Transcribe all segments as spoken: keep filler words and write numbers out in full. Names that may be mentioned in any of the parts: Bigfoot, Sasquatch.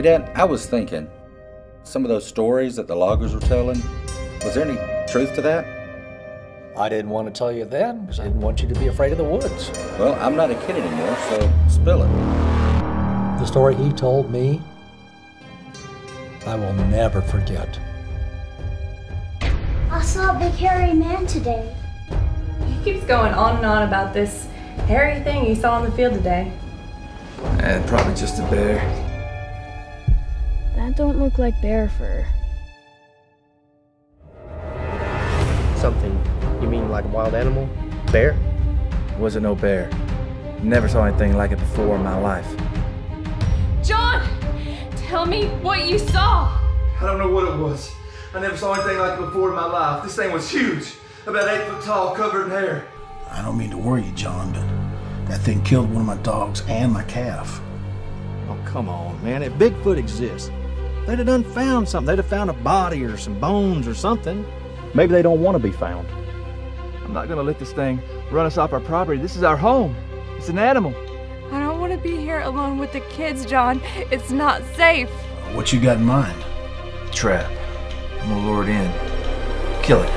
Hey Dad, I was thinking, some of those stories that the loggers were telling, was there any truth to that? I didn't want to tell you that because I didn't want you to be afraid of the woods. Well, I'm not a kid anymore, so spill it. The story he told me, I will never forget. I saw a big hairy man today. He keeps going on and on about this hairy thing he saw in the field today. Eh, probably just a bear. That don't look like bear fur. Something. You mean like a wild animal? Bear? Wasn't no bear. Never saw anything like it before in my life. John! Tell me what you saw! I don't know what it was. I never saw anything like it before in my life. This thing was huge. About eight foot tall, covered in hair. I don't mean to worry you, John, but that thing killed one of my dogs and my calf. Oh, come on, man. If Bigfoot exists, they'd have done found something. They'd have found a body or some bones or something. Maybe they don't want to be found. I'm not going to let this thing run us off our property. This is our home. It's an animal. I don't want to be here alone with the kids, John. It's not safe. What you got in mind? Trap. I'm going to lure it in. Kill it.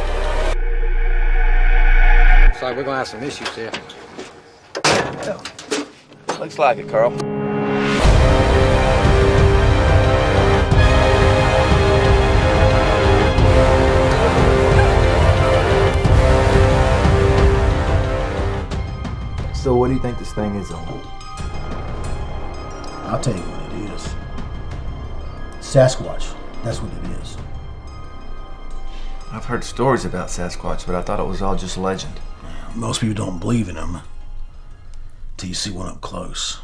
Looks like we're going to have some issues here. Well, looks like it, Carl. So what do you think this thing is on? I'll tell you what it is. Sasquatch, that's what it is. I've heard stories about Sasquatch, but I thought it was all just legend. Most people don't believe in them till you see one up close.